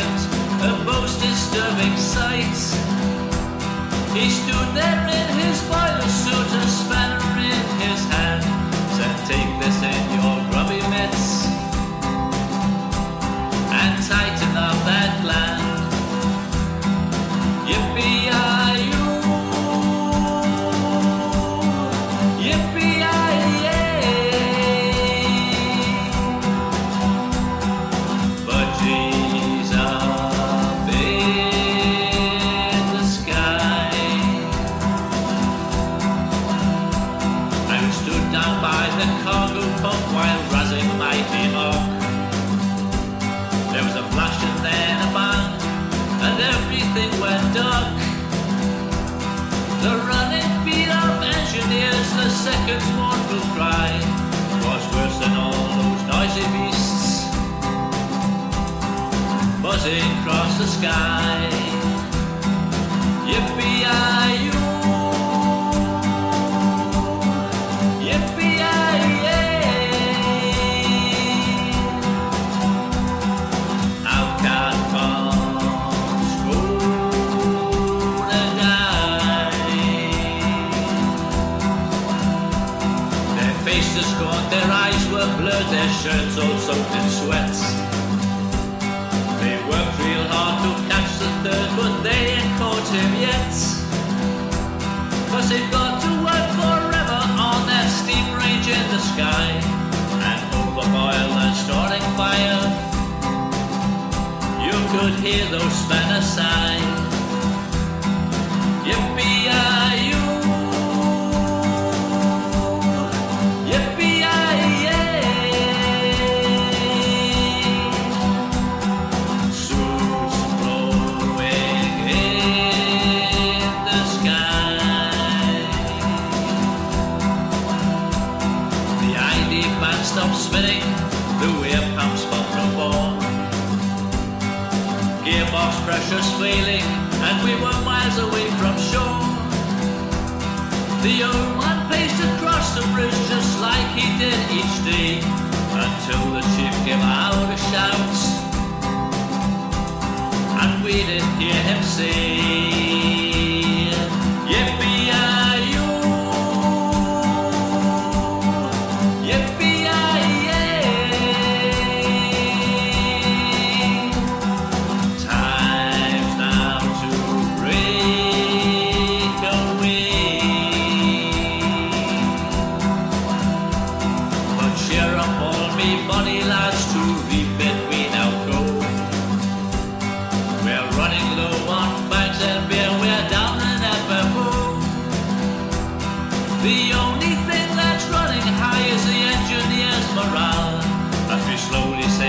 visions of most disturbing sights. He stood there in his boiler suit, a spanner in his hand, said, "Take this in your grubby mitts and tighten up that gland." Yippee-yi-yo, yippee-yi-yay. But she's up in the sky and stood down by the cargo pump while razzing mighty hawk. There was a flash and then a bang, and everything went dark. The running feet of engineers, the second's mournful cry, was worse than all those noisy beasts buzzing across the sky. Yippee-yi-yo, yippee-yi-yay. How can faces gaunt, their eyes were blurred, their shirts all soaked in sweat. They worked real hard to catch the third, but they ain't caught him yet. 'Cause they've got to work forever on that steam range in the sky, and over oil and starting fire. You could hear those men sigh. Yippee-yi-yo, stop spinning, the weir pumps pop no more. Gearbox pressure's failing, and we were miles away from shore. The old man paced across the bridge just like he did each day, until the chief gave out a shout, and we didn't hear him say, "Yippee-yi-yo, yippee-yi-yo." Bonnie lads, to reap it we now go. We're running low on bags and beer, we're down in Evermore. The only thing that's running high is the engineer's morale, as we slowly